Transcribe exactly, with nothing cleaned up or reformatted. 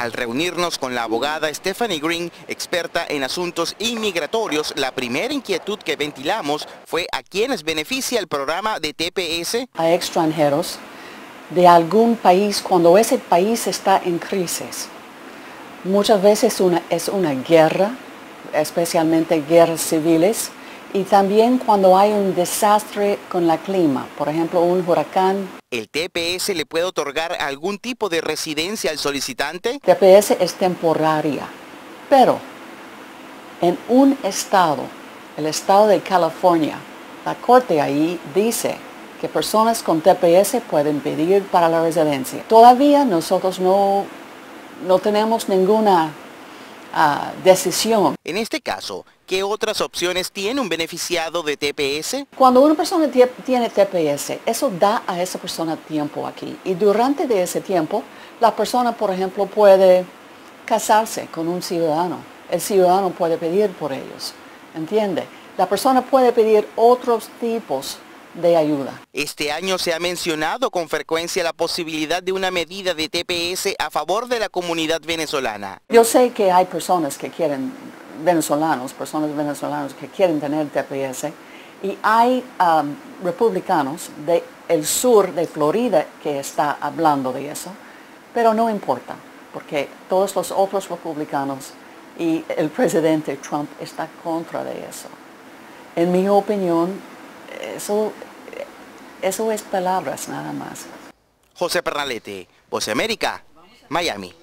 Al reunirnos con la abogada Stephanie Green, experta en asuntos inmigratorios, la primera inquietud que ventilamos fue a quiénes beneficia el programa de T P S. A extranjeros de algún país cuando ese país está en crisis. Muchas veces una, es una guerra, especialmente guerras civiles, y también cuando hay un desastre con el clima, por ejemplo un huracán. ¿El T P S le puede otorgar algún tipo de residencia al solicitante? T P S es temporaria, pero en un estado, el estado de California, la corte ahí dice que personas con T P S pueden pedir para la residencia. Todavía nosotros no, no tenemos ninguna uh, decisión. En este caso, ¿qué otras opciones tiene un beneficiado de T P S? Cuando una persona tiene T P S, eso da a esa persona tiempo aquí. Y durante de ese tiempo, la persona, por ejemplo, puede casarse con un ciudadano. El ciudadano puede pedir por ellos, ¿entiende? La persona puede pedir otros tipos de ayuda. Este año se ha mencionado con frecuencia la posibilidad de una medida de T P S a favor de la comunidad venezolana. Yo sé que hay personas que quieren... venezolanos, personas venezolanas que quieren tener T P S, y hay um, republicanos del sur de Florida que está hablando de eso, pero no importa, porque todos los otros republicanos y el presidente Trump está contra de eso. En mi opinión, eso, eso es palabras nada más. José Peralete, Voz de América, Miami.